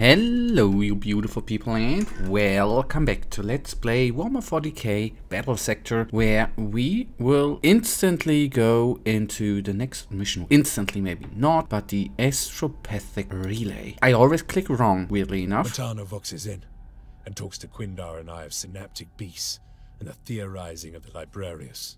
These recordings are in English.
Hello you beautiful people and welcome back to Let's Play Warhammer 40k Battle Sector, where we will instantly go into the next mission. Instantly maybe not, but the Astropathic Relay. I always click wrong, weirdly enough. Cortana Vox is in and talks to Quindar and I of synaptic beasts and the theorizing of the librarius.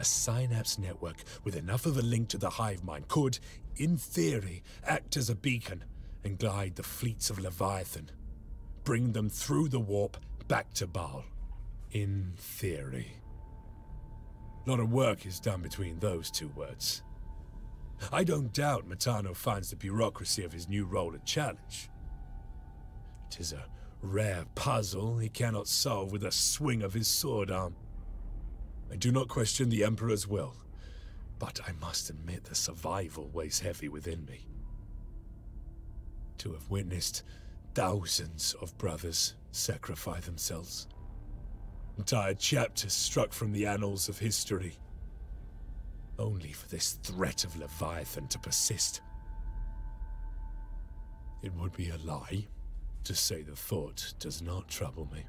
A synapse network with enough of a link to the hive mind could, in theory, act as a beacon and guide the fleets of Leviathan, bring them through the warp back to Baal. In theory. A lot of work is done between those two words. I don't doubt Matano finds the bureaucracy of his new role a challenge. It is a rare puzzle he cannot solve with a swing of his sword arm. I do not question the Emperor's will, but I must admit the survival weighs heavy within me. To have witnessed thousands of brothers sacrifice themselves. Entire chapters struck from the annals of history. Only for this threat of Leviathan to persist. It would be a lie to say the thought does not trouble me.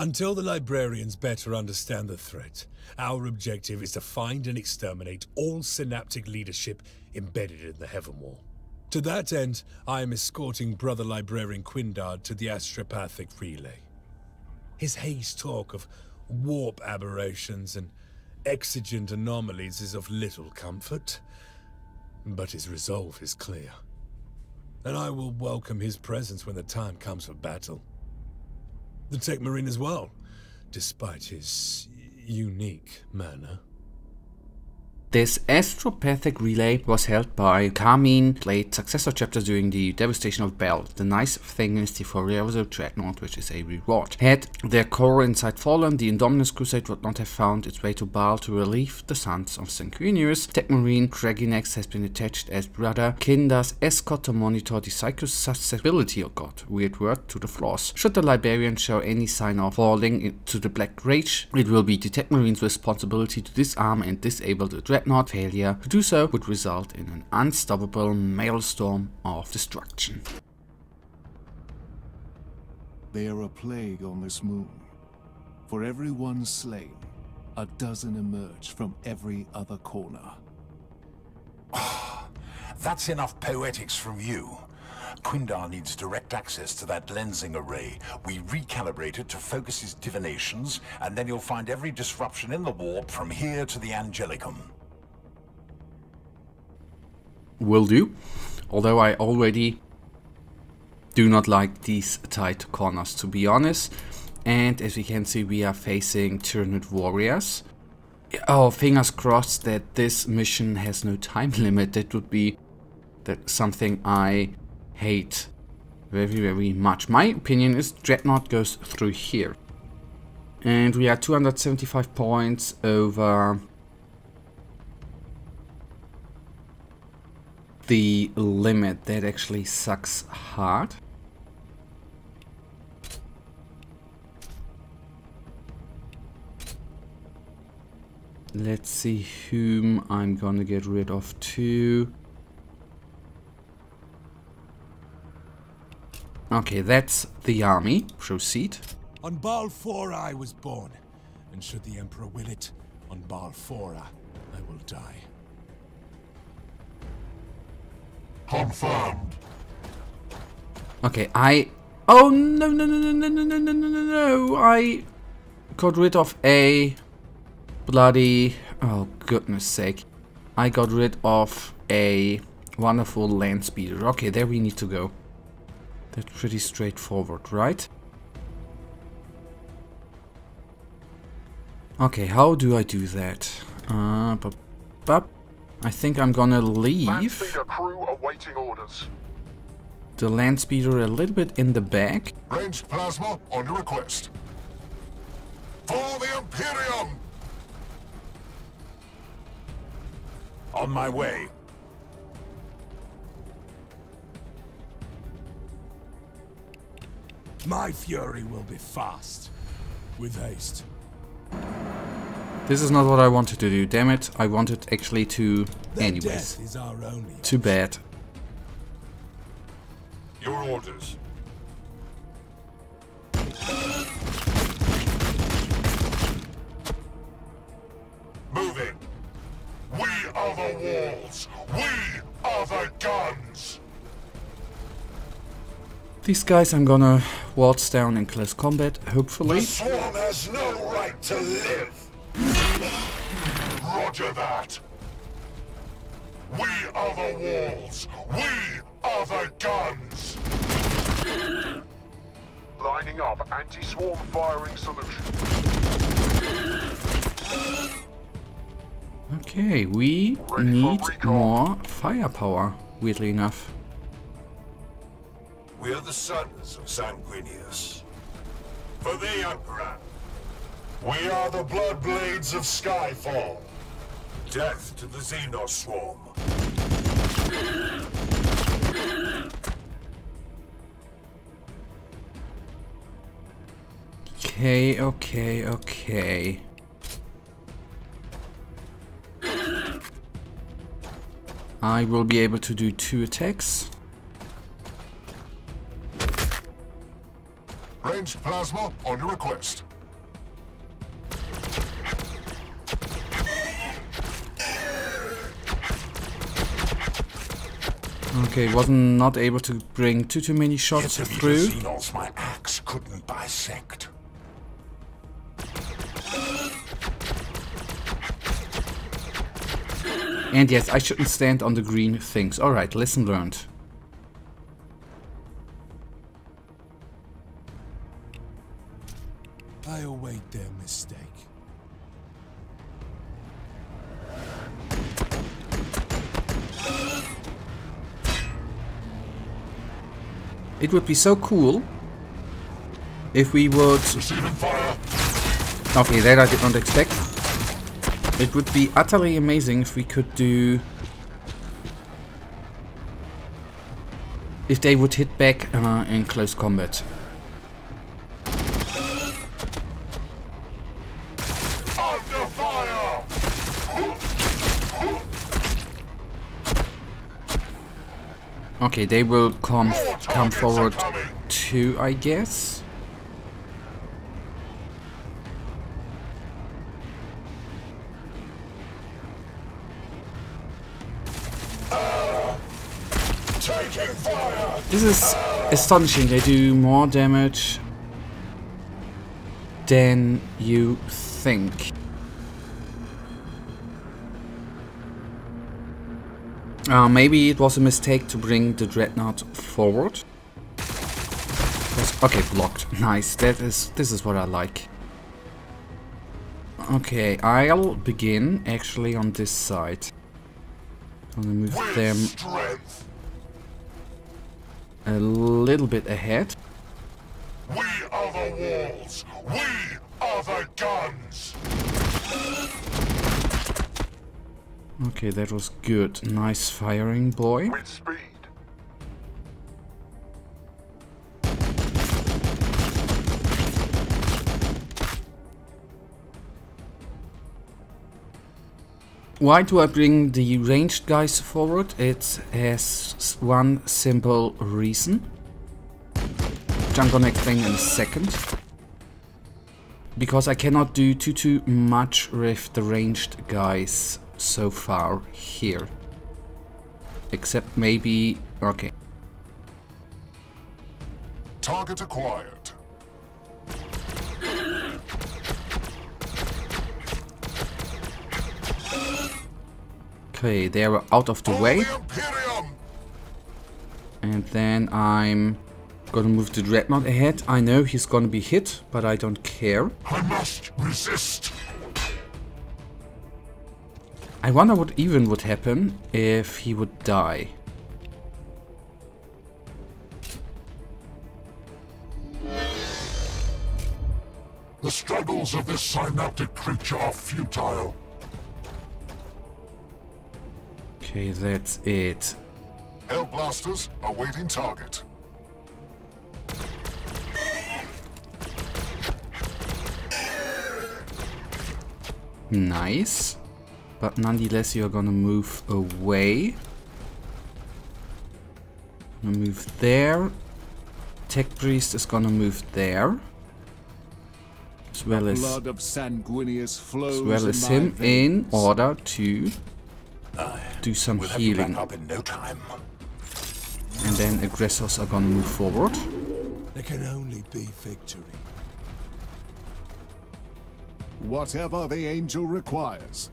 Until the librarians better understand the threat, our objective is to find and exterminate all synaptic leadership embedded in the Heavenwall. To that end, I am escorting Brother Librarian Quindard to the Astropathic Relay. His haze talk of warp aberrations and exigent anomalies is of little comfort, but his resolve is clear, and I will welcome his presence when the time comes for battle. The Techmarine as well, despite his unique manner. This Astropathic Relay was held by Carmine, late successor chapter during the devastation of Baal. The nice thing is the furioso dreadnought, which is a reward. Had their core inside fallen, the Indominus Crusade would not have found its way to Baal to relieve the sons of Sanguinius. Techmarine Dragonax has been attached as Brother Quindar's escort to monitor the psychosusceptibility, or god, weird word, to the flaws. Should the Liberian show any sign of falling into the Black Rage, it will be the Techmarine's responsibility to disarm and disable the dreadnought. Failure to do so would result in an unstoppable maelstrom of destruction. They are a plague on this moon. For every one slain, a dozen emerge from every other corner. Oh, that's enough poetics from you. Quindar needs direct access to that lensing array. We recalibrate it to focus his divinations, and then you'll find every disruption in the warp from here to the Angelicum. Will do, although I already do not like these tight corners, to be honest. And as we can see, we are facing Tyranid Warriors. Oh, fingers crossed that this mission has no time limit. That would be something I hate very, very much. My opinion is Dreadnought goes through here. And we are 275 points over the limit. That actually sucks hard. Let's see whom I'm gonna get rid of too. Okay, that's the army. Proceed. On Balfora I was born, and should the Emperor will it, on Balfora I will die. Confirmed. Okay, oh no, I got rid of a bloody, oh goodness sake, I got rid of a wonderful land speeder. Okay, there we need to go. That's pretty straightforward, right? Okay, how do I do that? I think I'm gonna leave crew awaiting orders. The land speeder a little bit in the back. Ranged plasma on your request. For the Imperium! On my way. My fury will be fast, with haste. This is not what I wanted to do, damn it. I wanted actually to... Anyways. Too bad. Your orders. Moving. We are the walls. We are the guns. These guys I'm gonna waltz down in close combat, hopefully. The swarm has no right to live. Roger that. We are the walls. We are the guns. Lining up anti-swarm firing solution. Okay, we need more firepower, weirdly enough. We are the sons of Sanguinius. For the Emperor. We are the Blood Blades of Skyfall. Death to the Xenos swarm. Okay, okay, okay. I will be able to do 2 attacks. Ranged plasma on your request. Okay, wasn't not able to bring too many shots through. Xenos, my axe couldn't bisect. And yes, I shouldn't stand on the green things. Alright, lesson learned. I await their mistake. It would be so cool if we would... Okay, that I did not expect. It would be utterly amazing if we could do... If they would hit back in close combat. Under fire! Okay, they will come forward too, I guess. This is astonishing, they do more damage than you think. Maybe it was a mistake to bring the Dreadnought forward. Okay, blocked. Nice, this is what I like. Okay, I'll begin actually on this side. I'm gonna move them a little bit ahead. We are the walls. We are the guns. Okay, that was good. Nice firing, boy. With speed. Why do I bring the ranged guys forward? It has one simple reason, which I'm gonna explain in a second. Because I cannot do too much with the ranged guys so far here. Except maybe... okay. Target acquired. Okay, they are out of the way. And then I'm gonna move the Dreadnought ahead. I know he's gonna be hit, but I don't care. I must resist. I wonder what even would happen if he would die. The struggles of this synaptic creature are futile. Okay, that's it. Hellblasters awaiting target. Nice. But nonetheless, you're gonna move away. Move there. Tech Priest is gonna move there. As well as, him in order to do some healing. And then aggressors are gonna move forward. There can only be victory. Whatever the angel requires.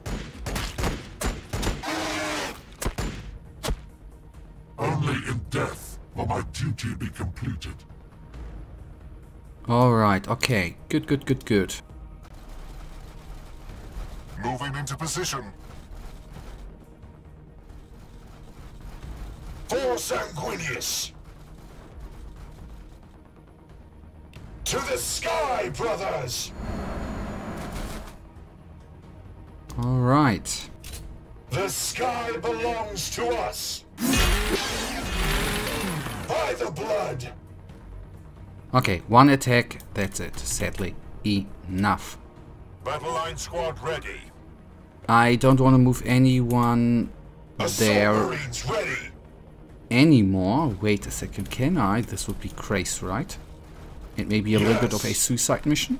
Only in death will my duty be completed. Alright, okay. Good. Moving into position. For Sanguinius! To the sky, brothers! Alright. The sky belongs to us! By the blood! Okay, one attack, that's it. Sadly, enough. Battle line squad ready. I don't want to move anyone there anymore. Wait a second, can I? This would be crazy, right? It may be a little bit of a suicide mission.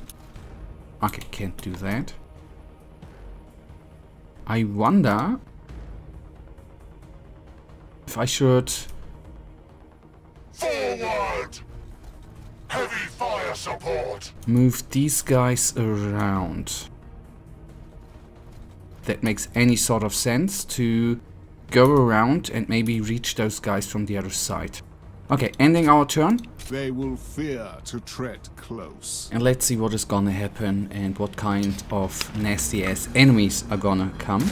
Okay, can't do that. I wonder if I should... Forward! Heavy fire support! Move these guys around. That makes any sort of sense to go around and maybe reach those guys from the other side. Okay, ending our turn. They will fear to tread close. And let's see what is gonna happen and what kind of nasty ass enemies are gonna come.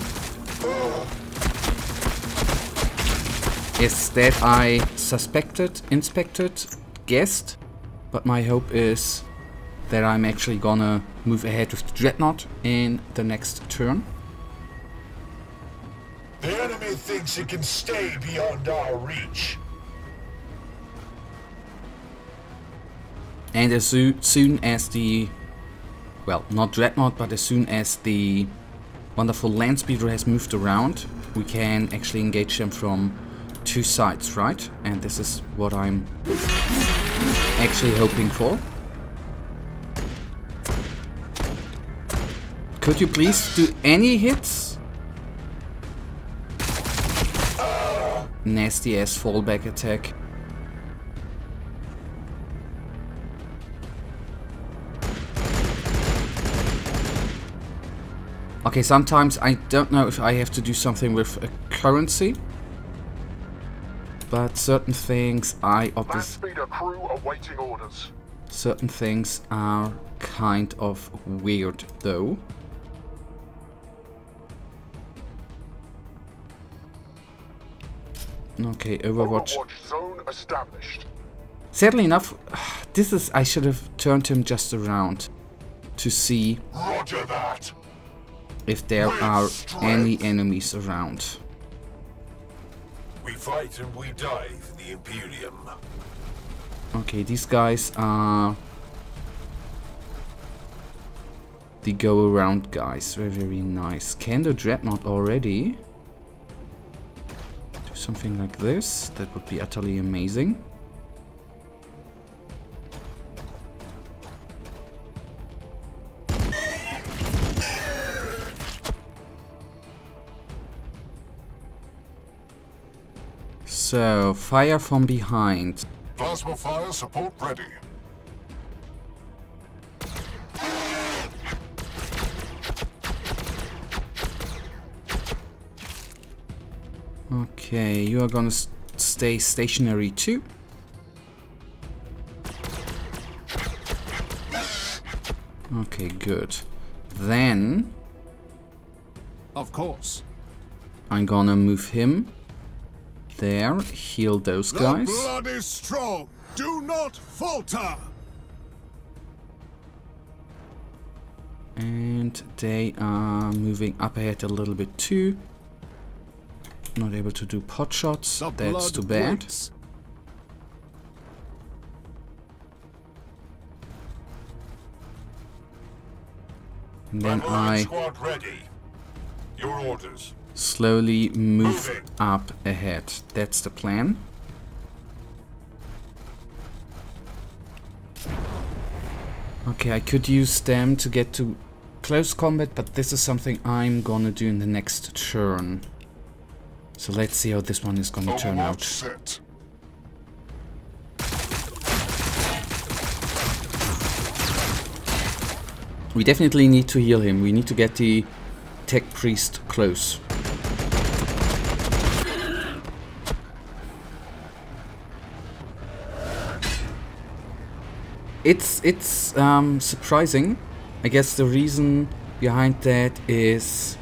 Is that I suspected, inspected, guessed, but my hope is that I'm actually gonna move ahead with the Dreadnought in the next turn. The enemy thinks it can stay beyond our reach. And as soon as the, well, not Dreadnought, but as soon as the wonderful land speeder has moved around, we can actually engage them from two sides, right? And this is what I'm actually hoping for. Could you please do any hits? Nasty ass fallback attack. Okay, sometimes I don't know if I have to do something with a currency, but certain things I obviously... Certain things are kind of weird, though. Okay, Overwatch zone established. Sadly enough, this is... I should have turned him just around to see... Roger that. If there are any enemies around. We fight and we die for the Imperium. Okay, these guys are the go-around guys. Very nice. Can the Dreadnought already do something like this? That would be utterly amazing. So, fire from behind. Plasma fire support ready. Okay, you are gonna stay stationary too. Okay, good. Then... Of course. I'm gonna move him. There, heal those guys. The blood is strong. Do not falter. And they are moving up ahead a little bit too. Not able to do pot shots. That's too bad. And then I slowly move up ahead. That's the plan. Okay, I could use them to get to close combat, but this is something I'm gonna do in the next turn. So let's see how this one is gonna turn out. Set. We definitely need to heal him. We need to get the Tech Priest close. It's surprising. I guess the reason behind that is...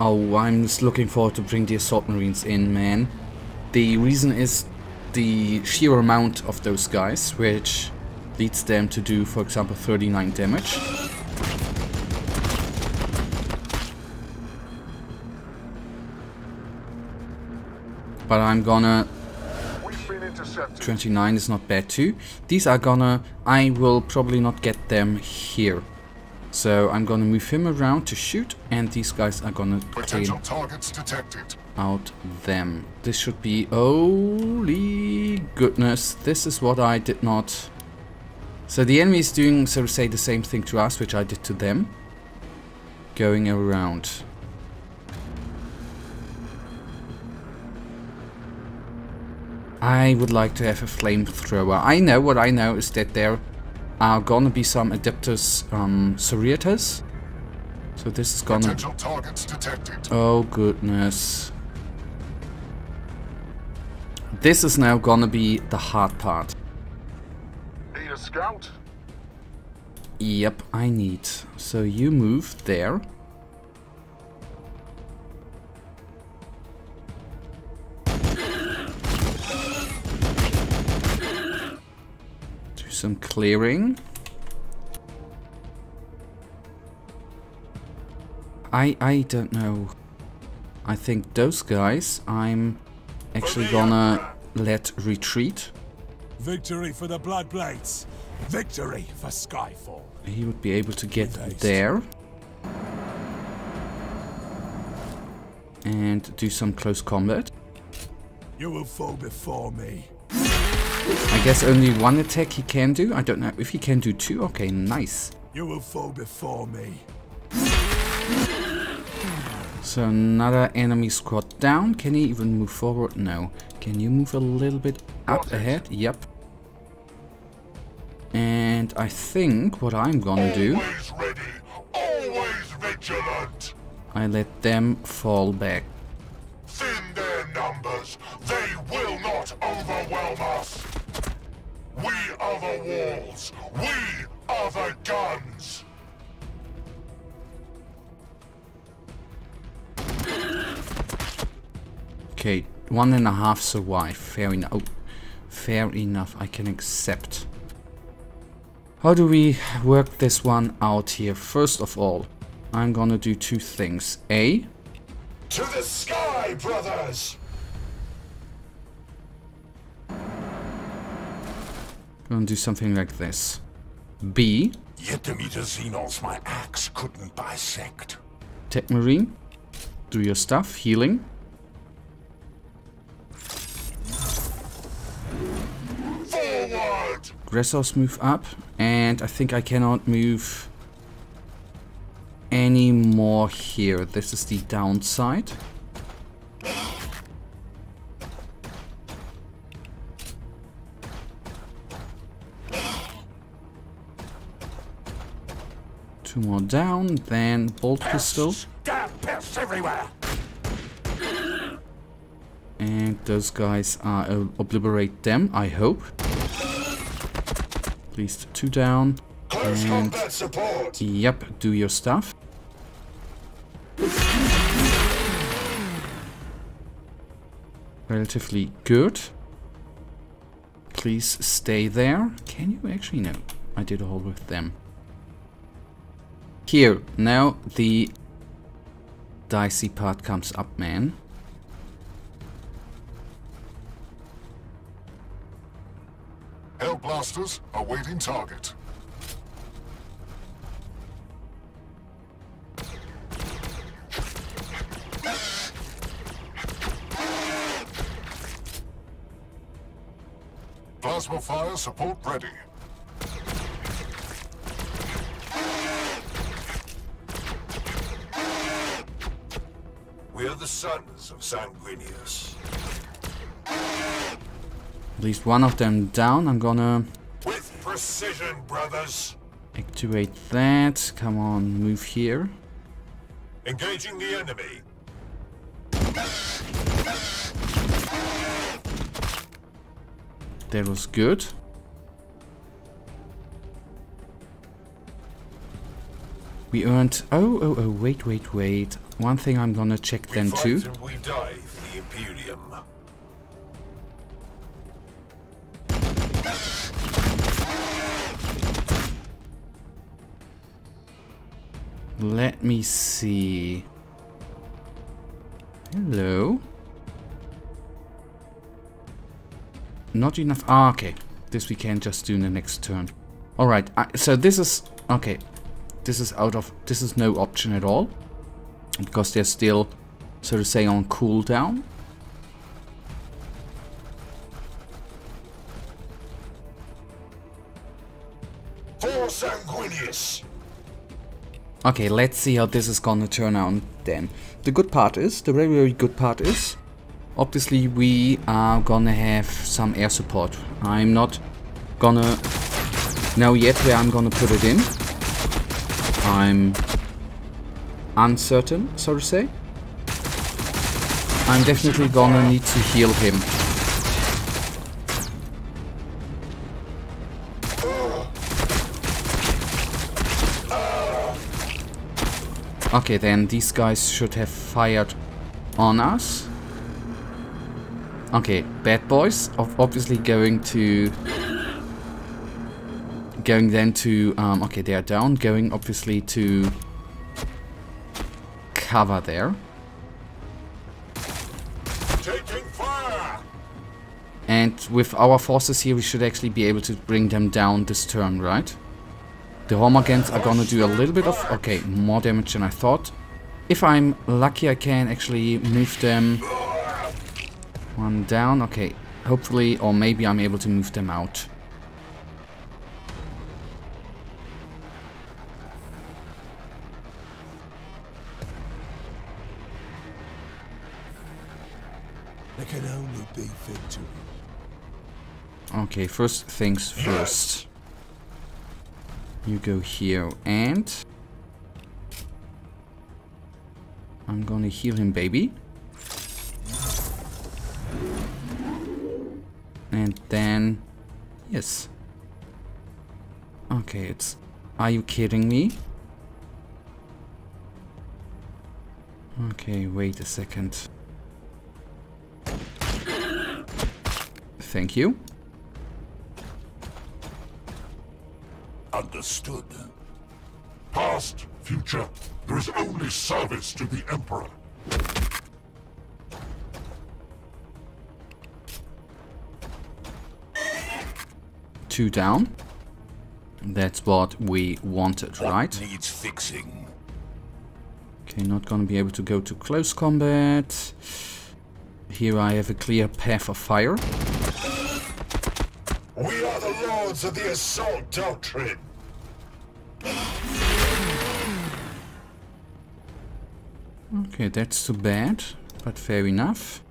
Oh, I'm just looking forward to bring the Assault Marines in, man. The reason is the sheer amount of those guys, which leads them to do, for example, 39 damage. But I'm gonna... 29 is not bad too. These are gonna... I will probably not get them here. So I'm gonna move him around to shoot, and these guys are gonna take out them. This should be... Holy goodness, this is what I did not... So the enemy is doing, so to say, the same thing to us, which I did to them. Going around. I would like to have a flamethrower. I know, what I know is that there are gonna be some Adeptus Sororitas. So this is gonna... Potential targets detected. Oh goodness. This is now gonna be the hard part. Need a scout? Yep, I need. So you move there. Some clearing. I don't know. I think those guys I'm actually gonna let retreat. Victory for the Blood Blades. Victory for Skyfall. He would be able to get there and do some close combat. You will fall before me. I guess only one attack he can do. I don't know if he can do two. Okay, nice. You will fall before me. So another enemy squad down. Can he even move forward? No. Can you move a little bit up ahead? Yep. And I think what I'm gonna do... Always ready, always vigilant. I let them fall back. Thin their numbers. They will not overwhelm us. We are the walls. We are the guns. Okay, 1.5 survive. Fair enough. Oh, fair enough. I can accept. How do we work this one out here? First of all, I'm gonna do two things. A. To the sky, brothers. Gonna do something like this. B. Yet the meter Xenos my axe couldn't bisect. Techmarine, do your stuff. Healing. Forward. Gressos move up, and I think I cannot move any more here. This is the downside. Two more down, then bolt pistol. Everywhere. And those guys are obliterate them, I hope. At least two down. Close combat support. Yep, do your stuff. Relatively good. Please stay there. Can you actually? No, I did all with them. Here, now the dicey part comes up, man. Hellblasters awaiting target. Plasma fire support ready. We're the sons of Sanguinius. At least one of them down. I'm gonna... With precision, brothers! Activate that. Come on, move here. Engaging the enemy. That was good. We earned... Oh, wait. One thing I'm gonna check then too. We die for the Imperium. Let me see. Hello. Not enough. Ah, okay. This we can just do in the next turn. All right. So this is okay. This is out of. This is no option at all, because they're still, so to say, on cooldown. For Sanguinius. Okay, let's see how this is gonna turn out then. The good part is, the very, very good part is, obviously we are gonna have some air support. I'm not gonna know yet where I'm gonna put it in. I'm uncertain, so to say. I'm definitely gonna need to heal him. Okay, then these guys should have fired on us. Okay, bad boys obviously going then to okay, they are down, going obviously to cover there. Taking fire. And with our forces here, we should actually be able to bring them down this turn, right? The Hormagaunts are gonna do a little bit of, okay, more damage than I thought. If I'm lucky, I can actually move them one down. Okay, hopefully, or maybe I'm able to move them out. There can only be victory. Okay, first things first. You go here, and I'm gonna heal him, baby. And then, yes. Okay, it's... Are you kidding me? Okay, wait a second. Thank you. Understood. Past, future, there is only service to the Emperor. Two down. That's what we wanted, right? What needs fixing? Okay, not gonna be able to go to close combat. Here I have a clear path of fire. We are the lords of the assault doctrine. Okay, that's too bad, but fair enough.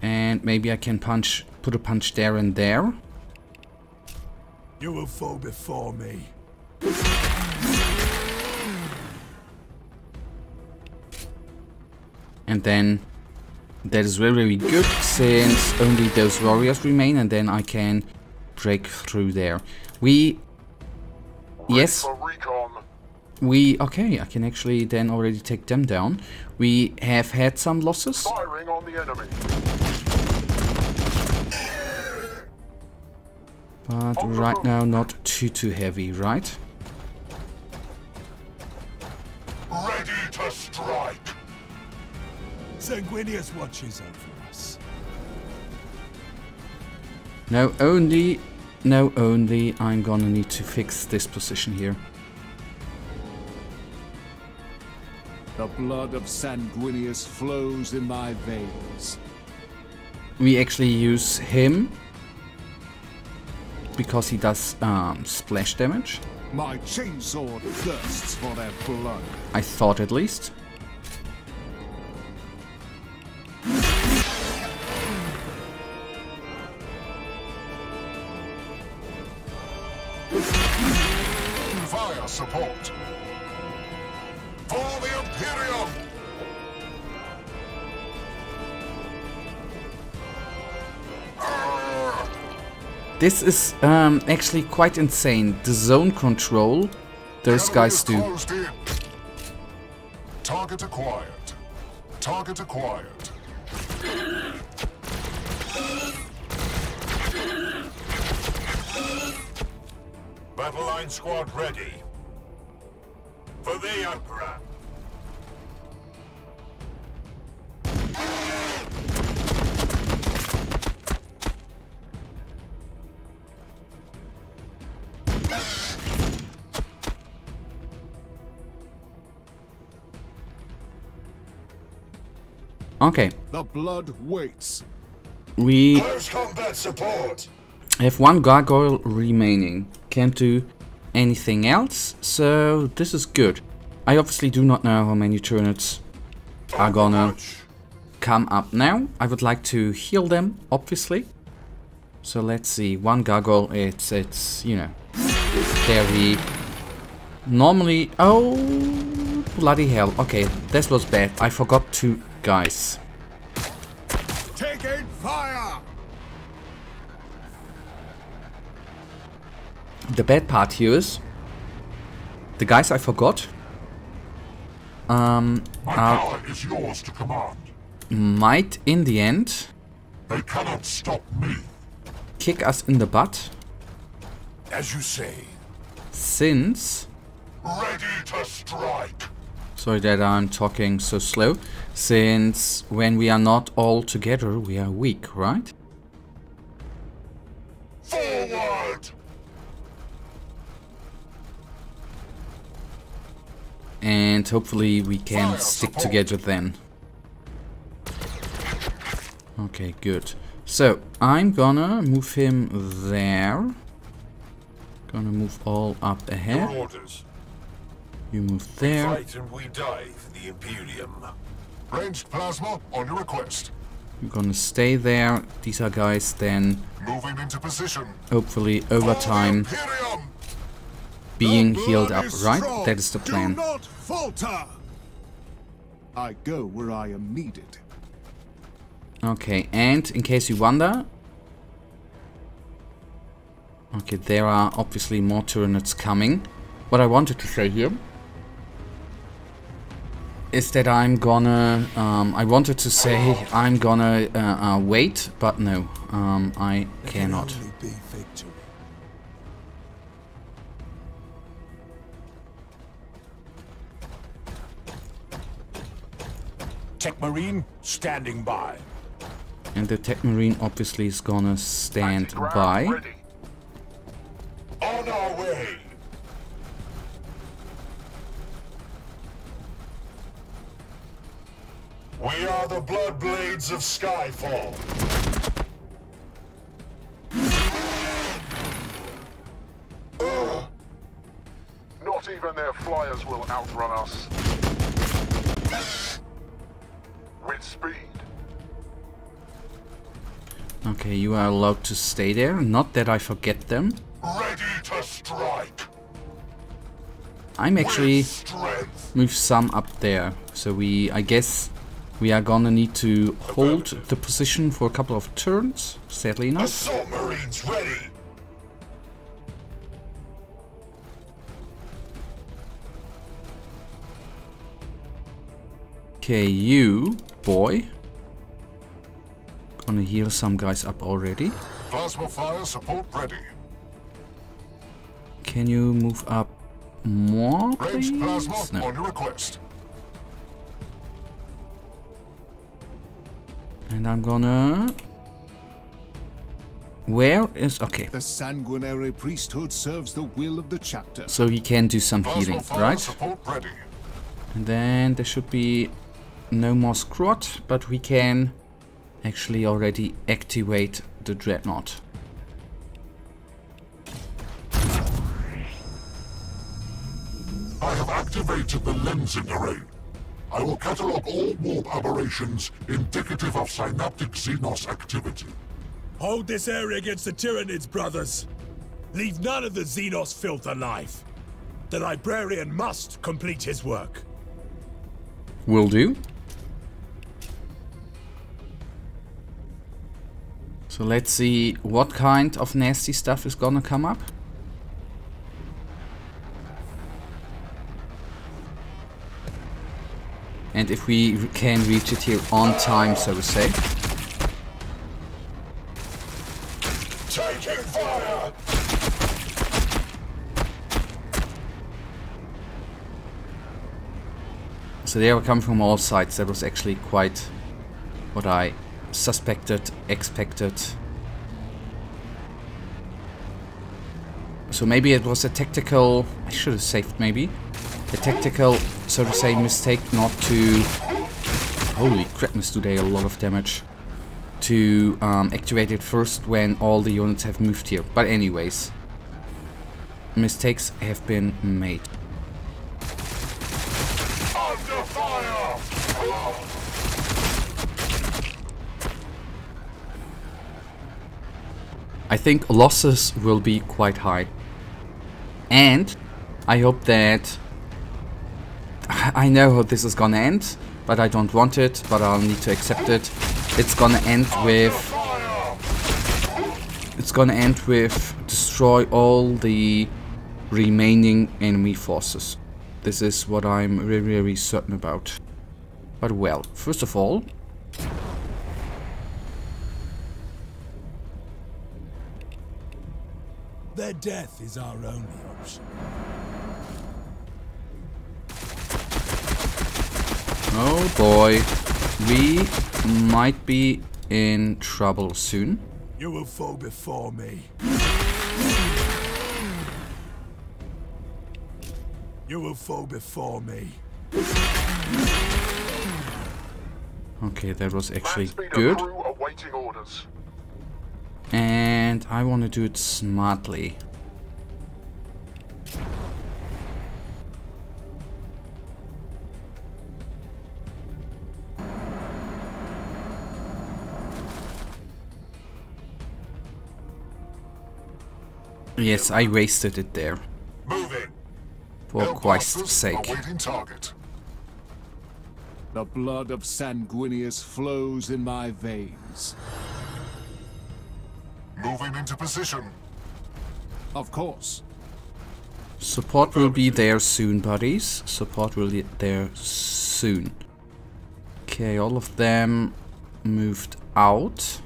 And maybe I can punch, put a punch there and there. You will fall before me. And then... That is very, very good, since only those warriors remain, and then I can break through there. We... Yes. We... Okay, I can actually then already take them down. We have had some losses. Firing on the enemy. But right now, not too heavy, right? Ready to strike! Sanguinius watches over us. No, only I'm gonna need to fix this position here. The blood of Sanguinius flows in my veins. We actually use him because he does splash damage. My chainsword thirsts for their blood. I thought, at least. fire support. For the Imperium! This is actually quite insane. The zone control those guys do. Target acquired. Target acquired. Battle line squad ready. For the Emperor. Okay. The blood waits. We have one gargoyle remaining. Can't do anything else, so this is good. I obviously do not know how many turnips are gonna come up now. I would like to heal them, obviously. So let's see. One gargoyle. It's you know, scary. Normally, oh bloody hell! Okay, this was bad. I forgot to. Guys, taking fire. The bad part here is the guys I forgot my power is yours to command. Might in the end they cannot stop me. Kick us in the butt, as you say. Since ready to strike. Sorry that I'm talking so slow, since when we are not all together, we are weak, right? Forward! And hopefully we can stick together then. Okay, good. So, I'm gonna move him there. Gonna move all up ahead. Your orders. You move there. We fight and we die for the Imperium. Ranged plasma on your request. You're gonna stay there. These are guys then. Moving into position. Hopefully over time being healed up, right? Strong. That is the plan. Do not falter. I go where I am needed. Okay, and in case you wonder. Okay, there are obviously more Tyranids coming. What I wanted to say here is that I'm gonna, I wanted to say I'm gonna wait, but no, I cannot. Techmarine standing by. And the Techmarine obviously is gonna stand by. On our way. We are the Blood Blades of Skyfall. Not even their flyers will outrun us. With speed. Okay, you are allowed to stay there. Not that I forget them. Ready to strike. I'm actually move some up there. So we, I guess. We are gonna need to hold the position for a couple of turns, sadly enough. Assault Marines ready. Okay, you, boy. Gonna heal some guys up already. Plasma fire support ready. Can you move up more, please? Range plasma on your request. And I'm gonna... Where is... Okay. The sanguinary priesthood serves the will of the chapter. So he can do some healing, right? And then there should be no more scrot, but we can actually already activate the dreadnought. I have activated the lensing array. I will catalog all warp aberrations indicative of synaptic Xenos activity. Hold this area against the Tyranids, brothers. Leave none of the Xenos filth alive. The librarian must complete his work. Will do. So let's see what kind of nasty stuff is gonna come up. And if we can reach it here on time, so to say. Taking fire! So they were coming from all sides. That was actually quite what I suspected, expected. So maybe it was a tactical... I should have saved maybe. A tactical, so to say, mistake not to... Holy crapness, do they a lot of damage. To activate it first when all the units have moved here. But anyways, mistakes have been made. Under fire! I think losses will be quite high. And I hope that... I know how this is gonna end, but I don't want it, but I'll need to accept it. It's gonna end with... It's gonna end with destroy all the remaining enemy forces. This is what I'm really, really certain about. But well, first of all... Their death is our only option. Oh boy, we might be in trouble soon. You will fall before me. You will fall before me. Okay, that was actually good. And I want to do it smartly. Yes, I wasted it there. Moving. For Christ's sake. The blood of Sanguinius flows in my veins. Moving into position. Of course. Support will be there soon, buddies. Support will be there soon. Okay, all of them moved out.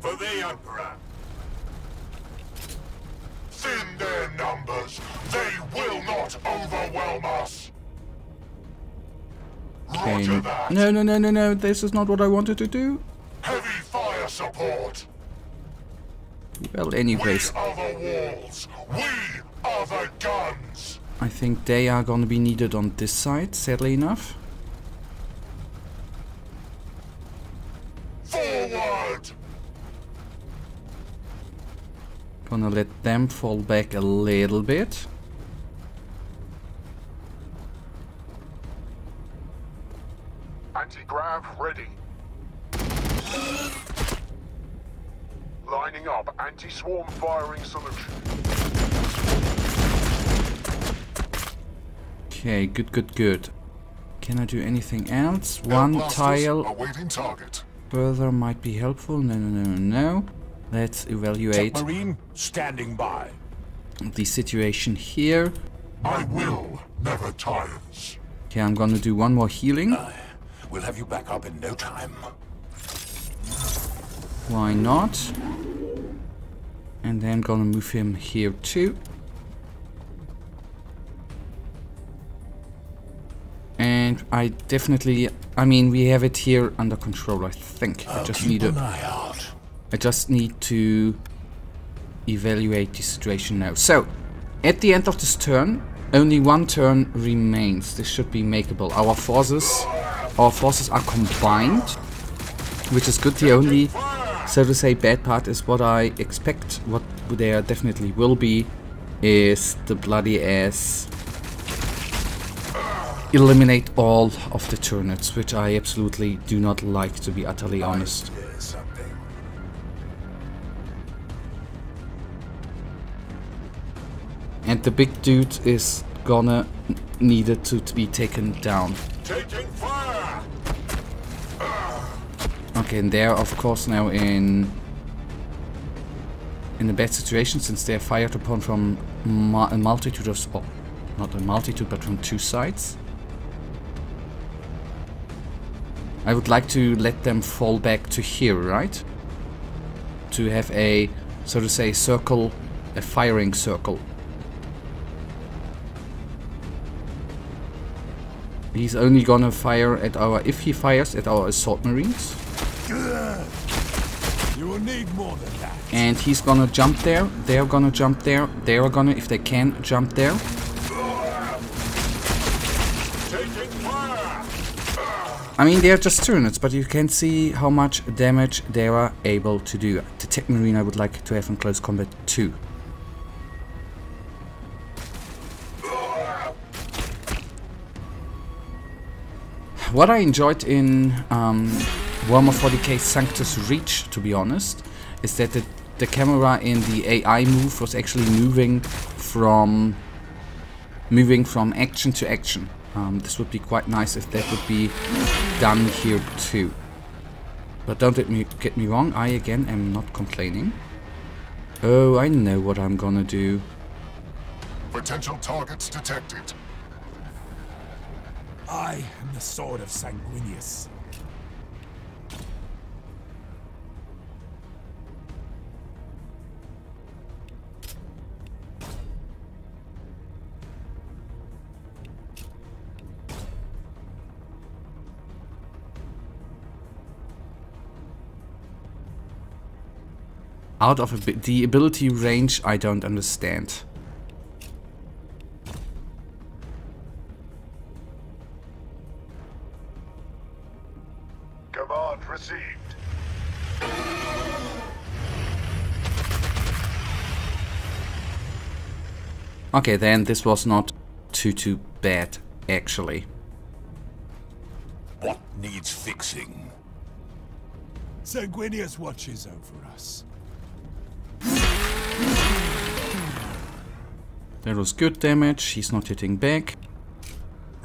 For the Emperor. Thin their numbers. They will not overwhelm us. Okay. Roger that. No, no, no, no, no. This is not what I wanted to do. Heavy fire support. Well, anyways. We are the walls. We are the guns. I think they are going to be needed on this side, sadly enough. Forward. Gonna let them fall back a little bit. Anti-grav ready. Lining up anti-swarm firing solution. Okay, good, good, good. Can I do anything else? One tile further might be helpful. No, no, no, no. Let's evaluate Techmarine standing by the situation here. My will never tires. Okay, I'm gonna do one more healing. We'll have you back up in no time. Why not? And then gonna move him here too. And I definitely, I mean, we have it here under control, I think. I just need an eye out. I just need to evaluate the situation now. So, at the end of this turn, only one turn remains. This should be makeable. Our forces are combined, which is good. The only, so to say, bad part is what I expect, what there definitely will be, is the bloody ass eliminate all of the turnips, which I absolutely do not like, to be utterly honest. And the big dude is gonna need it to be taken down. Taking fire. Okay, and they're of course now in a bad situation since they're fired upon from a multitude of spots. Not a multitude, but from two sides. I would like to let them fall back to here, right? To have a, so to say, circle, a firing circle. He's only gonna fire at our, if he fires at our assault marines. You will need more than that. And he's gonna jump there, they're gonna jump there, they're gonna, if they can, jump there. I mean, they're just turrets, but you can see how much damage they are able to do. The Techmarine I would like to have in close combat too. What I enjoyed in Warhammer 40k Sanctus Reach, to be honest, is that the camera in the AI move was actually moving from action to action. This would be quite nice if that would be done here too. But don't get me wrong, I again am not complaining. Oh, I know what I'm gonna do. Potential targets detected. I am the sword of Sanguinius. Out of the ability range, I don't understand. Command received. Okay, then this was not too bad, actually. What needs fixing? Sanguinius watches over us. That was good damage, he's not hitting back.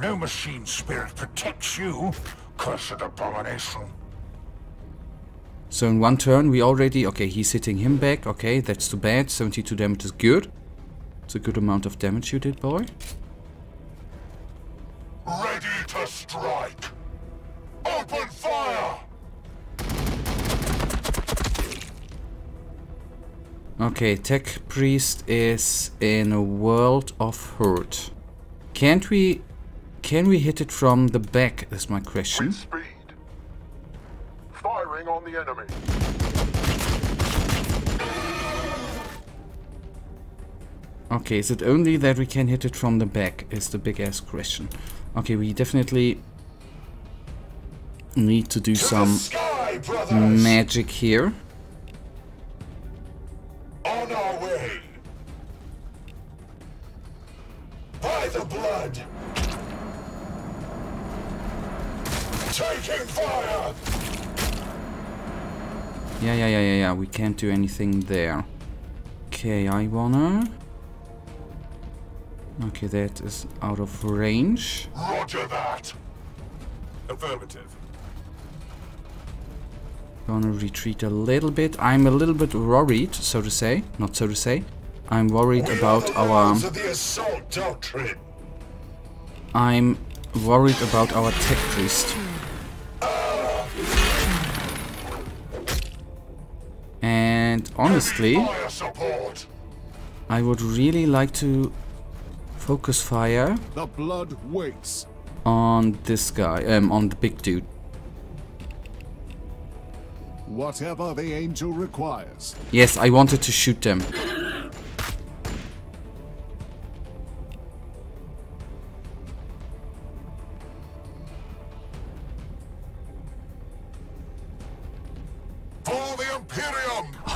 No machine spirit protects you, cursed abomination. So in one turn we already, okay, he's hitting him back, okay, that's too bad, 72 damage is good. It's a good amount of damage you did, boy. Ready to strike! Open fire! Okay, Tech Priest is in a world of hurt. Can we hit it from the back is my question. With speed. Firing on the enemy. Okay, is it only that we can hit it from the back is the big ass question. Okay, we definitely need to do some magic here. Yeah, we can't do anything there. Okay, I wanna... Okay, that is out of range. Roger that! Affirmative. Gonna retreat a little bit. I'm a little bit worried, so to say. Not so to say. I'm worried about our... I'm worried about our Tech Priest. And honestly, I would really like to focus fire on this guy, on the big dude. Whatever the angel requires. Yes, I wanted to shoot them.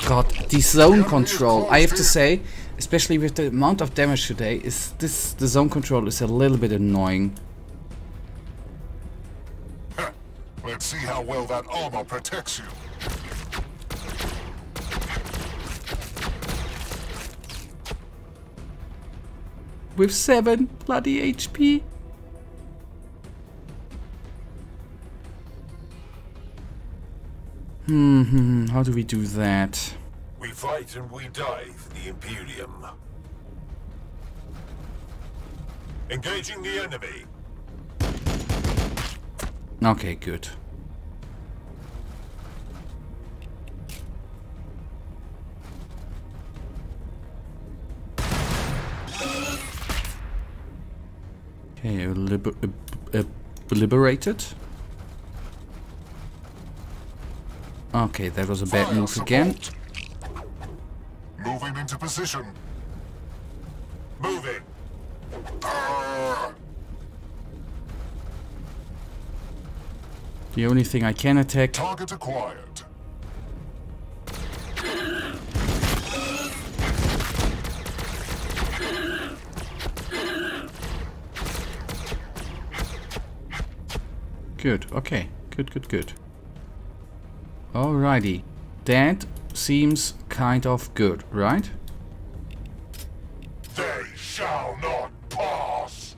God, the zone control, I have to say, especially with the amount of damage today, is this the zone control is a little bit annoying. Let's see how well that armor protects you. with 7 bloody HP. How do we do that? We fight and we die for the Imperium. Engaging the enemy. Okay, good. Okay, liberated. Okay, that was a bad move again. Moving into position. Moving. The only thing I can attack. Target acquired. Good, okay. Good. Alrighty. That seems kind of good, right? They shall not pass.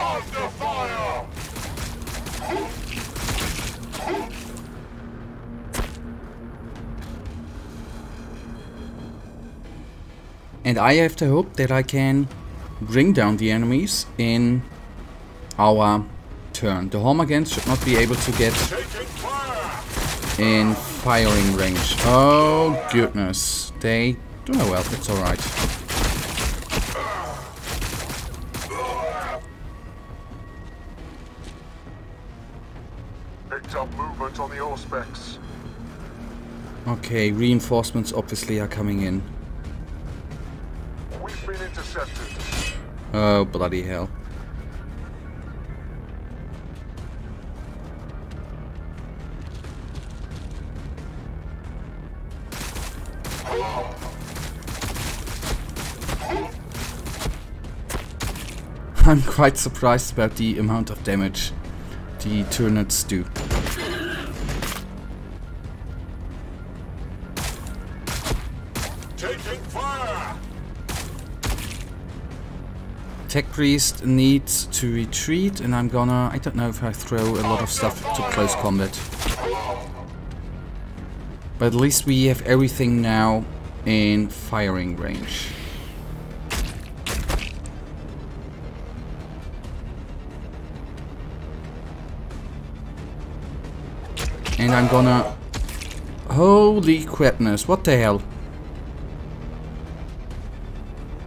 Under fire. And I have to hope that I can bring down the enemies in our turn. The Hormagaunts should not be able to get in firing range. Oh goodness, they do. Oh well, that's alright. Picked up movement on the ore specs. Okay, reinforcements obviously are coming in. We've been intercepted. Oh, bloody hell. I'm quite surprised about the amount of damage the Tyranids do. Taking fire! Tech Priest needs to retreat, and I'm gonna... I don't know if I throw a lot of stuff to close combat. But at least we have everything now in firing range. And I'm gonna... Holy crapness, what the hell?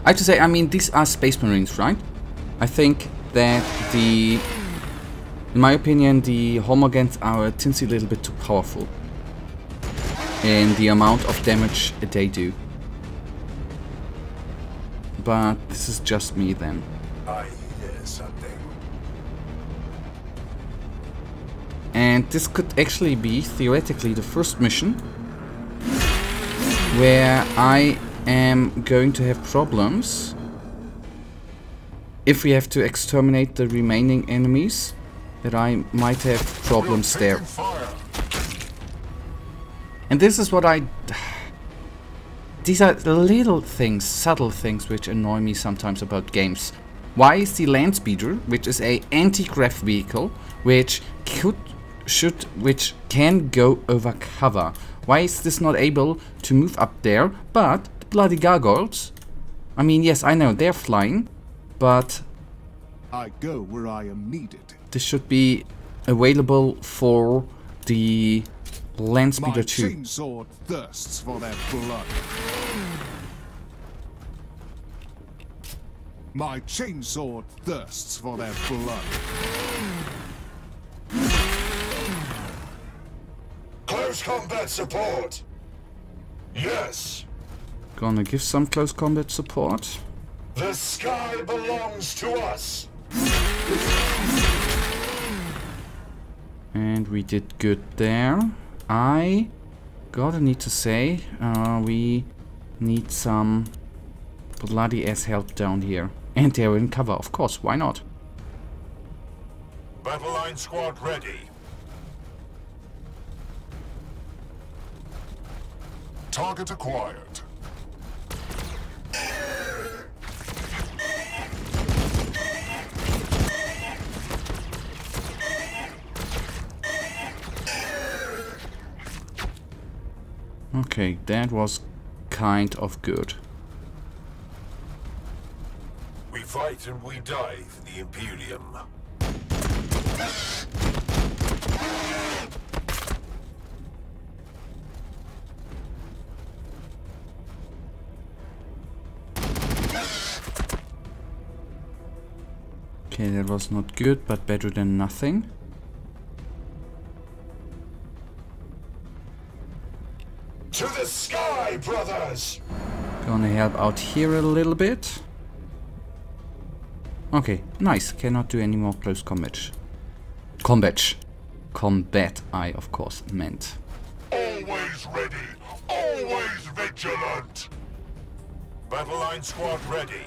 I have to say, I mean, these are Space Marines, right? I think that the... In my opinion, the Hormagaunts are a teensy little bit too powerful in the amount of damage they do. But this is just me then. I hear something. And this could actually be, theoretically, the first mission where I... am going to have problems if we have to exterminate the remaining enemies, that I might have problems there. And this is what I... These are little things, subtle things, which annoy me sometimes about games. Why is the Land Speeder, which is a anti-grav vehicle, which can go over cover? Why is this not able to move up there, but bloody gargoyles? I mean, yes, I know they're flying, but I go where I am needed. This should be available for the Land Speeder too. My chainsword thirsts for their blood. My chainsword thirsts for their blood. Close combat support. Yes. Gonna give some close combat support. The sky belongs to us. And we did good there. I gotta need to say, we need some bloody ass help down here. And they're in cover, of course, why not? Battle line squad ready. Target acquired. Okay, that was kind of good. We fight and we die for the Imperium. Okay, that was not good, but better than nothing. To the sky, brothers! Gonna help out here a little bit. Okay, nice. Cannot do any more close combat. Combat, I of course meant. Always ready, always vigilant. Battle line squad ready.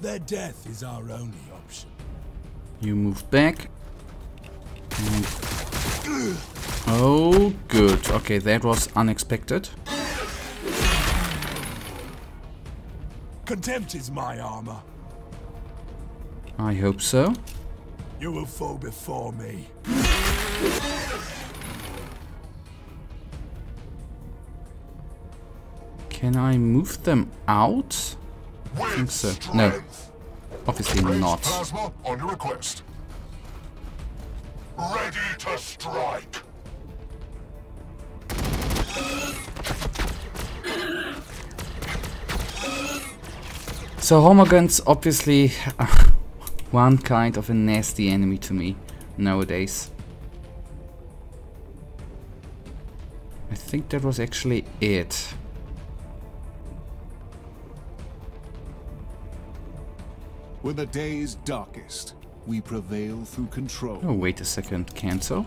Their death is our only option. You move back. Oh, good. Okay, that was unexpected. Contempt is my armor. I hope so. You will fall before me. Can I move them out? I think so. No. Obviously not. Plasma on your request. Ready to strike. So Hormagaunts obviously are one kind of a nasty enemy to me nowadays. I think that was actually it. When the day is darkest, we prevail through control. Oh, wait a second. Cancel.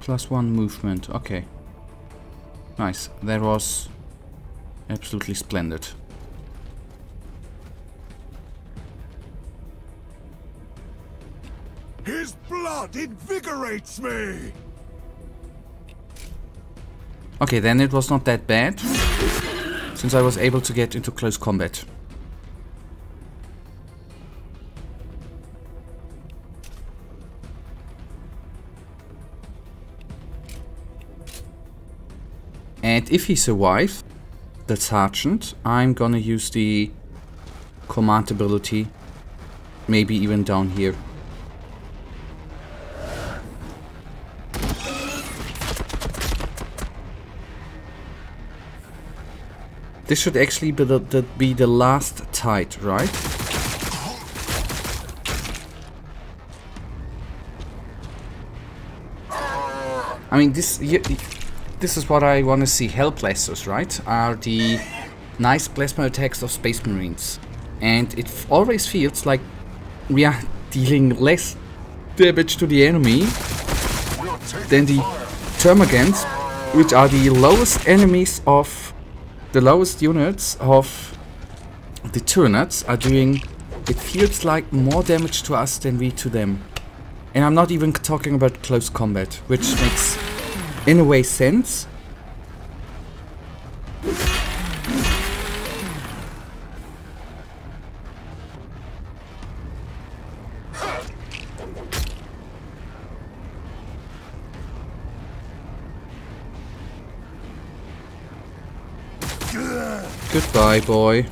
+1 movement. Okay. Nice. That was absolutely splendid. His blood invigorates me! Okay, then it was not that bad, since I was able to get into close combat. And if he survives, the sergeant, I'm gonna use the command ability, maybe even down here. This should actually be the last tide, right? I mean, this is what I want to see. Hellblasters, right, are the nice plasma attacks of Space Marines. And it always feels like we are dealing less damage to the enemy than the Termagants, which are the lowest enemies of... The lowest units of the Tyranids are doing, it feels like, more damage to us than we to them. And I'm not even talking about close combat, which makes, in a way, sense. Goodbye, boy.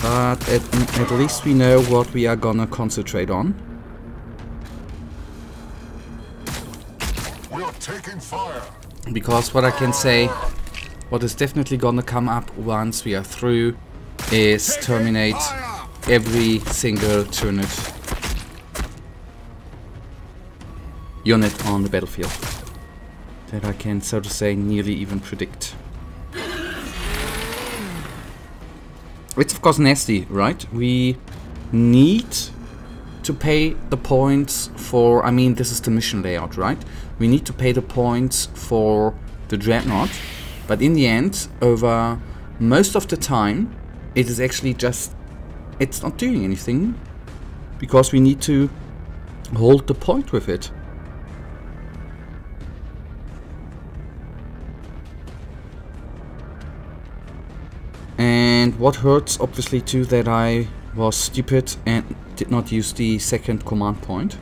But at least we know what we are gonna concentrate on. We are taking fire. Because what I can say, what is definitely gonna come up once we are through, is terminate every single unit on the battlefield. That I can, so to say, nearly even predict. It's of course nasty, right? We need to to pay the points for, I mean, this is the mission layout, right? We need to pay the points for the Dreadnought, but in the end, over most of the time, it is actually just, it's not doing anything, because we need to hold the point with it. And what hurts, obviously, too, that I was stupid and did not use the second command point.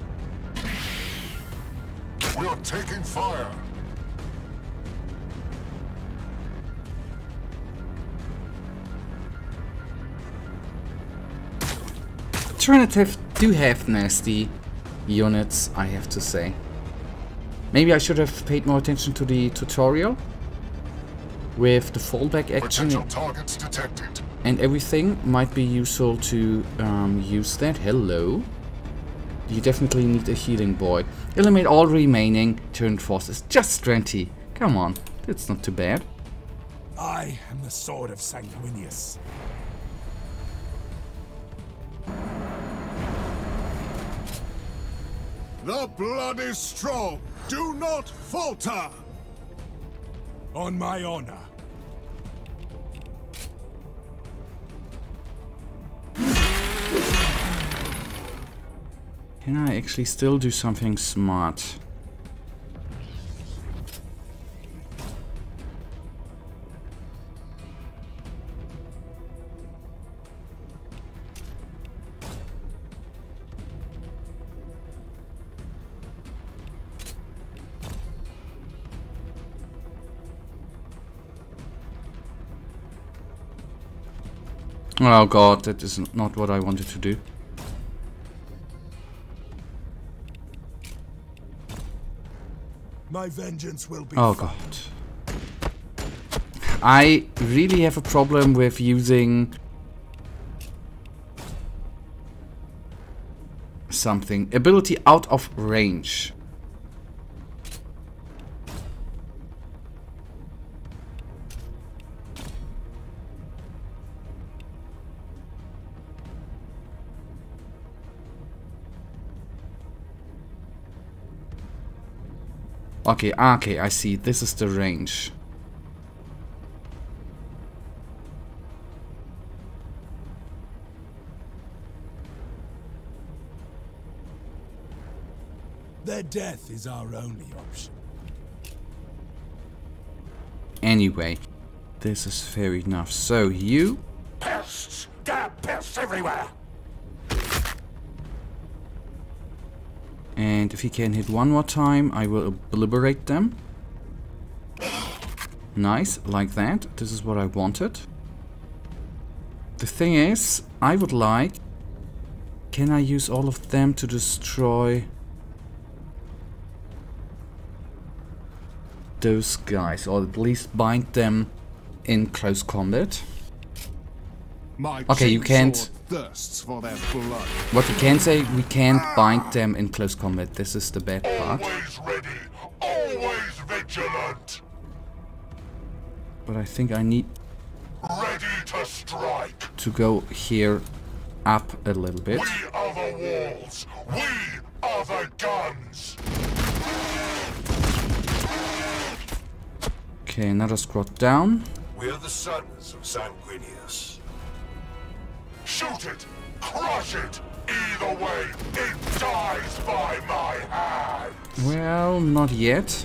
We are taking fire. Tyranid do have nasty units, I have to say. Maybe I should have paid more attention to the tutorial. With the fallback action and everything, might be useful to use that. Hello. You definitely need a healing boy. Eliminate all remaining Tyranid forces. Just 20. Come on, that's not too bad. I am the sword of Sanguinius. The blood is strong. Do not falter. On my honor. Can I actually still do something smart? Oh god, that is not what I wanted to do. My vengeance will be oh god. I really have a problem with using something. Ability out of range. Okay, okay, I see. This is the range. Their death is our only option. Anyway, this is fair enough. So you... Pests! There are pests everywhere! And if he can hit one more time, I will obliterate them. Nice, like that. This is what I wanted. The thing is, I would like... Can I use all of them to destroy... those guys, or at least bind them in close combat? Okay, you can't... thirsts for their blood. What we can say, we can't bind them in close combat. This is the bad part. Always ready, always vigilant. But I think I need ready to strike. To go here up a little bit. We are the walls. We are the guns. Okay, another squad down. We are the sons of Sanguinius. Shoot it! Crush it! Either way, it dies by my hand! Well, not yet.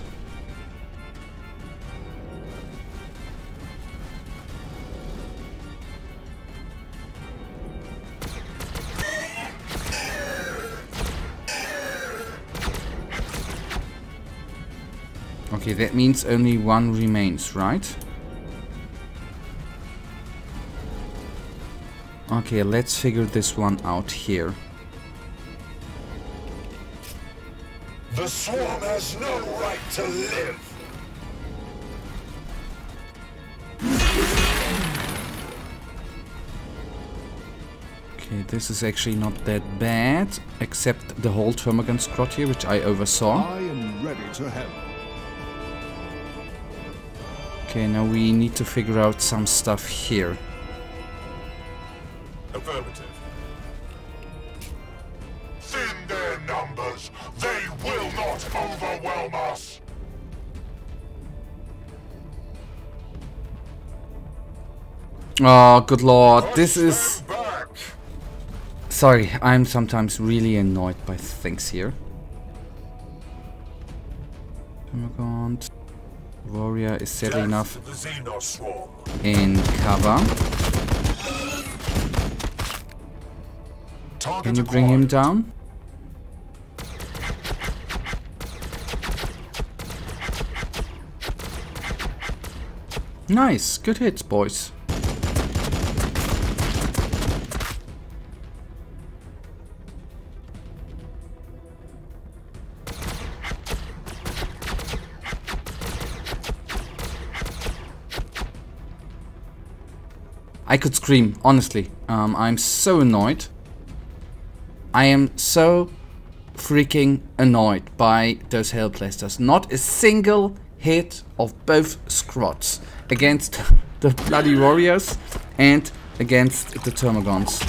Okay, that means only one remains, right? Okay, let's figure this one out here. The swarm has no right to live. Okay, this is actually not that bad, except the whole Termagant squad here, which I oversaw. I am ready to help. Okay, now we need to figure out some stuff here. Affirmative. Oh, good lord, this is... Sorry, I'm sometimes really annoyed by things here. Hormagaunts. Warrior is sadly enough in cover. Can you bring him down? Nice, good hits, boys. I could scream, honestly. I'm so annoyed. I am so freaking annoyed by those Hellblasters. Not a single hit of both squads against the bloody warriors and against the Hormagaunts.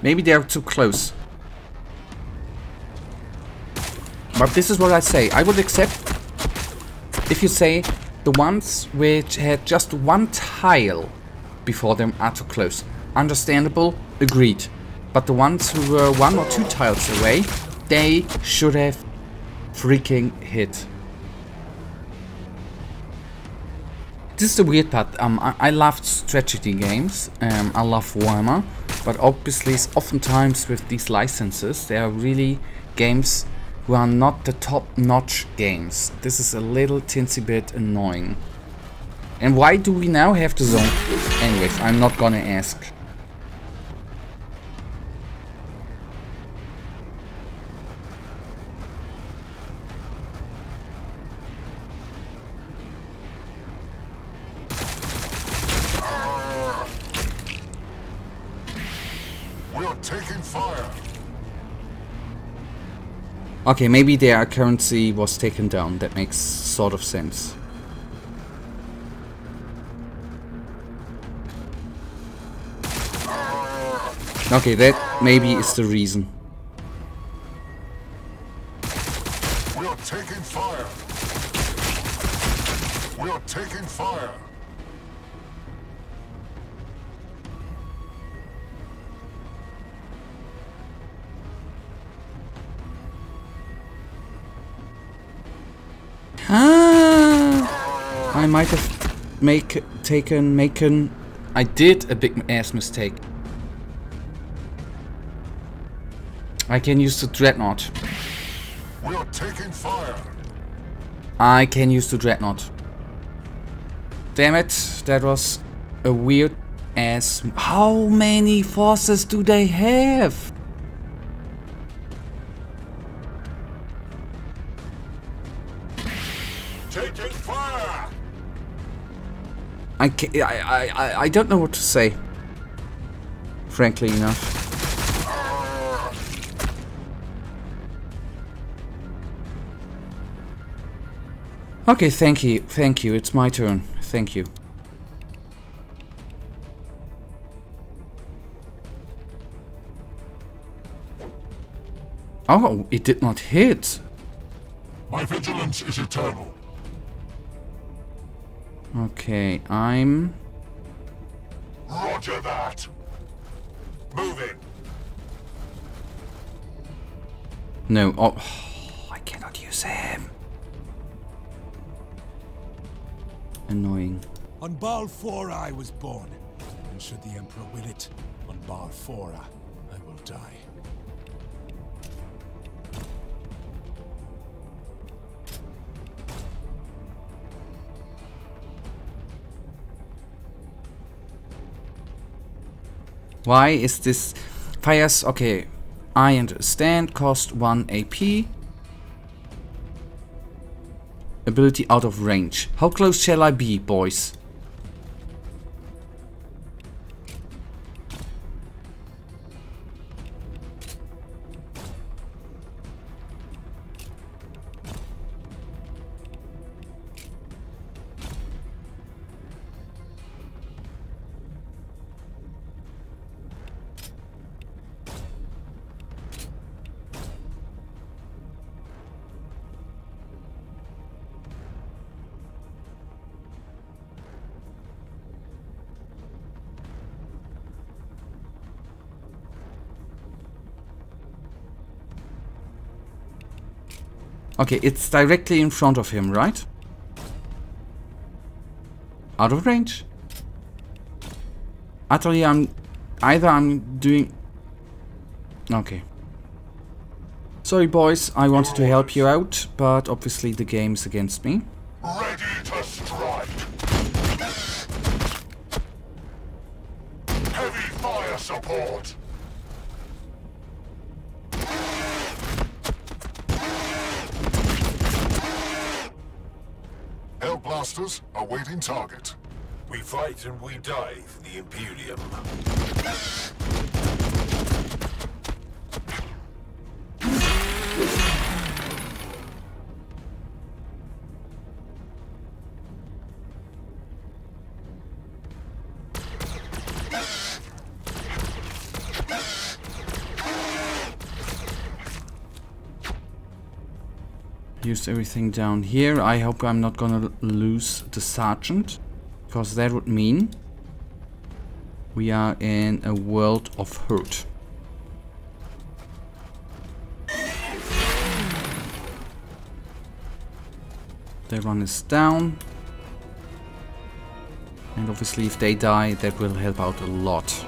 Maybe they are too close. But this is what I say, I would accept if you say the ones which had just one tile before them are too close. Understandable, agreed. But the ones who were one or two tiles away, they should have freaking hit. This is the weird part. I love strategy games, I love Warhammer, but obviously oftentimes with these licenses they are really games who are not the top-notch games. This is a little tinsy bit annoying. And why do we now have the zone? Anyways, I'm not gonna ask. We are taking fire. Okay, maybe their currency was taken down. That makes sort of sense. Okay, that maybe is the reason. We are taking fire. We are taking fire. I might have taken... I did a big ass mistake. I can use the dreadnought. We are taking fire. I can use the dreadnought. Damn it, that was a weird ass... How many forces do they have? Taking fire! I don't know what to say, frankly enough. Okay, thank you, it's my turn, thank you. Oh, it did not hit! My vigilance is eternal. Okay, I'm... Roger that! Moving! No, oh, I cannot use him! Annoying. On Balfora I was born, and should the Emperor will it, on Balfora I will die. Why is this fires? Okay, I understand. Cost 1 AP. Ability out of range. How close shall I be, boys? Okay, it's directly in front of him, right? Out of range. Utterly, I'm doing... Okay. Sorry, boys, I wanted to help you out, but obviously the game's against me. Ready to strike! Heavy fire support! Hellblasters awaiting target. We fight and we die for the Imperium. Used everything down here. I hope I'm not gonna lose the sergeant, because that would mean we are in a world of hurt. That one is down, and obviously if they die that will help out a lot.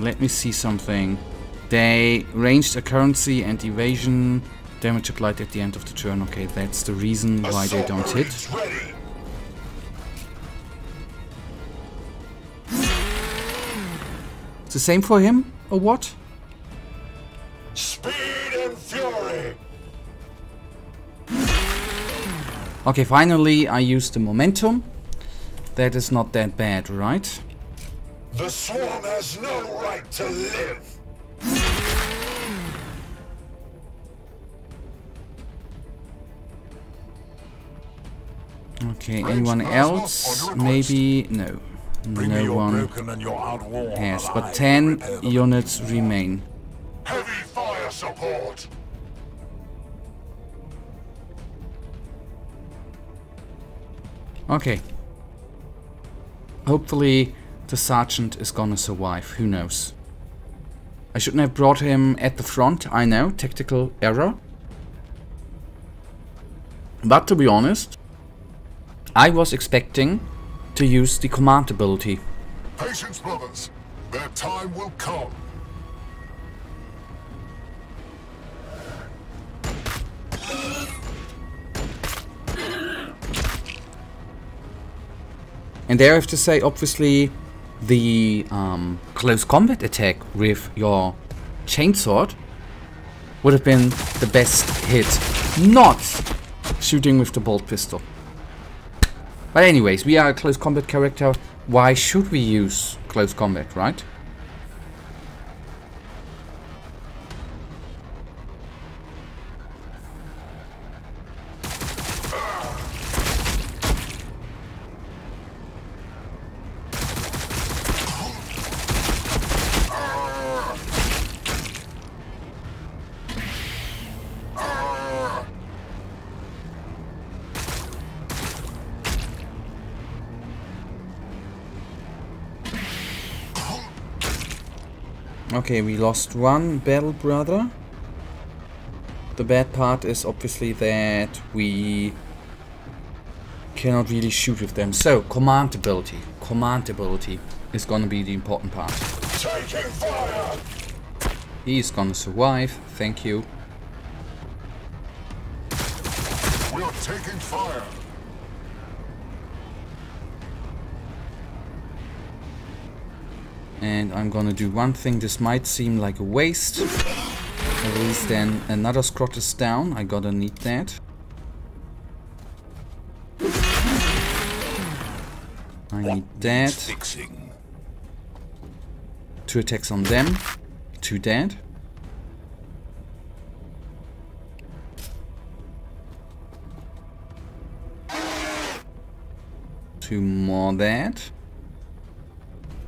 Let me see something. They ranged a currency and evasion. Damage applied at the end of the turn. Okay, that's the reason why they don't hit. It's the same for him, or what? Speed and fury. Okay, finally I used the momentum. That is not that bad, right? The swarm has no right to live! Okay, anyone else? Maybe... no. No one has, but 10 units remain. Heavy fire support! Okay. Hopefully... the sergeant is gonna survive, who knows. I shouldn't have brought him at the front, I know, tactical error. But to be honest, I was expecting to use the command ability. Patience, brothers. Their time will come. And there I have to say, obviously, the close combat attack with your chainsword would have been the best hit, not shooting with the bolt pistol. But anyways, we are a close combat character. Why should we use close combat, right? Okay, we lost one battle brother. The bad part is obviously that we cannot really shoot with them. So, command ability is gonna be the important part. Taking fire. He's gonna survive, thank you. We are taking fire. And I'm gonna do one thing, this might seem like a waste. At least then another scrot is down, I gotta need that. I need that. Fixing. 2 attacks on them. 2 dead. Two more dead.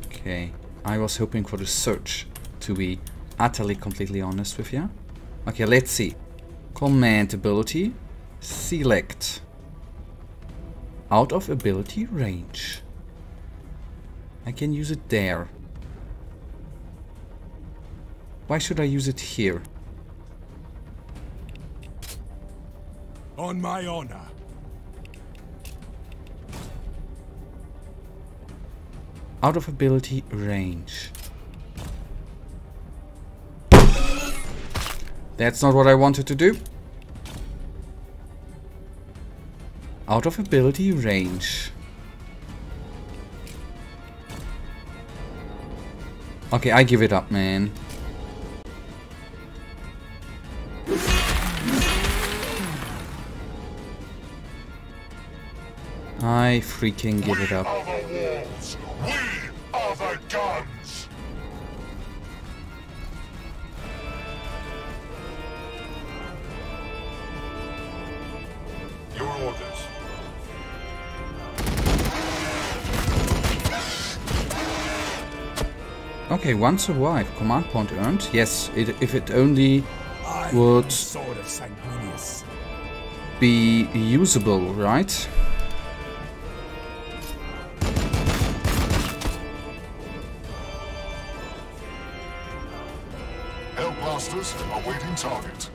Okay. I was hoping for the search, to be utterly completely honest with you. Okay, let's see. Command ability. Select. Out of ability range. I can use it there. Why should I use it here? On my honor. Out of ability range. That's not what I wanted to do. Out of ability range. Okay, I give it up, man. I freaking give it up. Okay, one survive. Command point earned. Yes, if it only would be usable, right? Hellblasters awaiting target.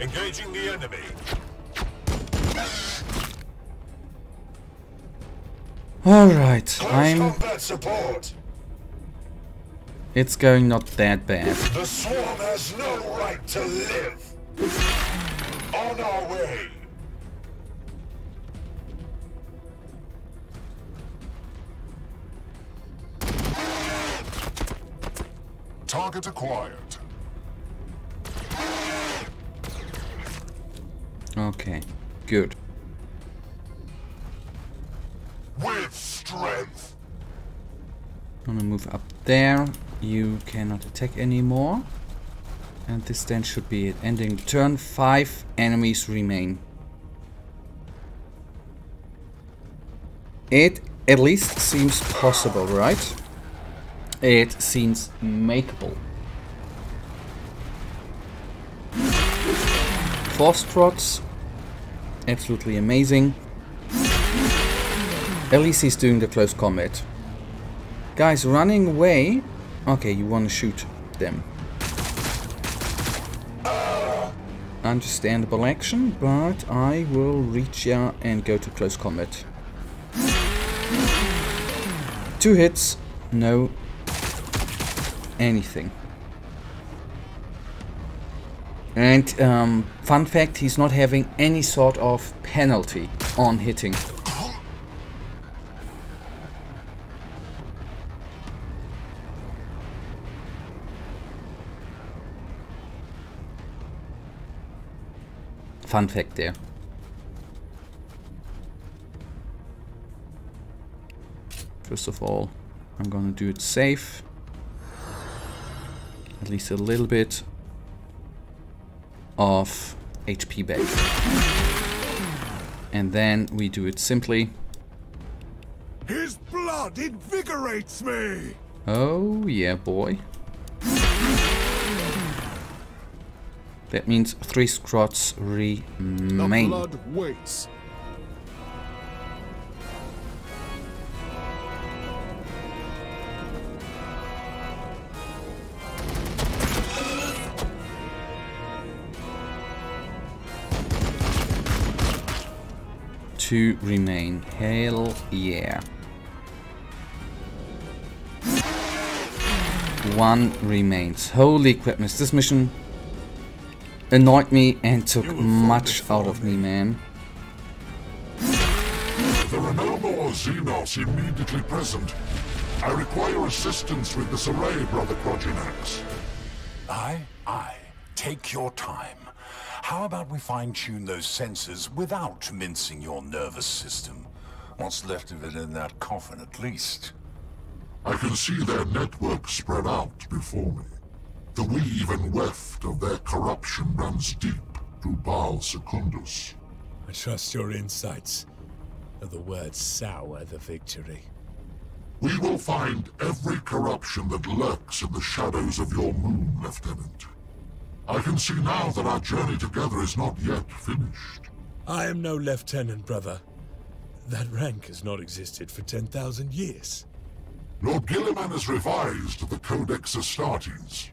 Engaging the enemy. Alright, it's going not that bad. The swarm has no right to live. On our way. Target acquired. Okay, good. With strength. I'm gonna move up there. You cannot attack anymore. And this then should be it. Ending turn. 5 enemies remain. It at least seems possible, right? It seems makeable. Force trots. Absolutely amazing. At least he's doing the close combat. Guys, running away... Okay, you want to shoot them. Understandable action, but I will reach ya and go to close combat. 2 hits, no anything. And fun fact, he's not having any sort of penalty on hitting. Fun fact there. First of all, I'm gonna do it safe. At least a little bit of HP back. And then we do it simply. His blood invigorates me! Oh yeah, boy. That means 3 scrots remain. The blood waits. Two remain. Hell yeah. 1 remains. Holy crapness, this mission annoyed me and took much out of me, man. There are no more Xenos immediately present. I require assistance with this array, Brother Dragonax. Aye, aye. Take your time. How about we fine-tune those sensors without mincing your nervous system? What's left of it in that coffin, at least. I can see their network spread out before me. The weave and weft of their corruption runs deep through Baal Secundus. I trust your insights. Though the words sour the victory. We will find every corruption that lurks in the shadows of your moon, Lieutenant. I can see now that our journey together is not yet finished. I am no lieutenant, brother. That rank has not existed for 10,000 years. Lord Gilliman has revised the Codex Astartes.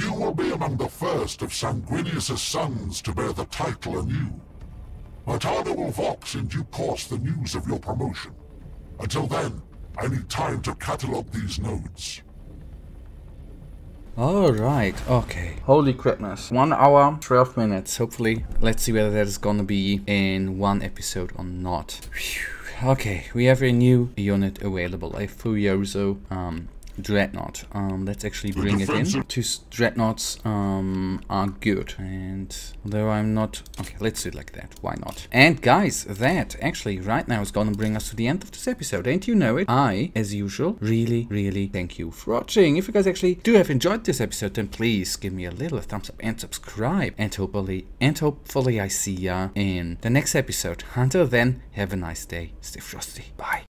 You will be among the first of Sanguinius' sons to bear the title anew. Matarda will vox in due course the news of your promotion. Until then, I need time to catalogue these nodes. Alright, okay. Holy crapness. 1 hour, 12 minutes, hopefully. Let's see whether that is gonna be in one episode or not. Whew. Okay, we have a new unit available, a furioso dreadnought. Let's actually bring it in. Two dreadnoughts are good, and though I'm not... Okay, let's do it like that, why not? And guys, that actually right now is gonna bring us to the end of this episode, and you know it. I, as usual, really thank you for watching. If you guys actually do have enjoyed this episode, then please give me a little thumbs up and subscribe, and hopefully I see ya in the next episode. Until then, have a nice day. Stay frosty. Bye.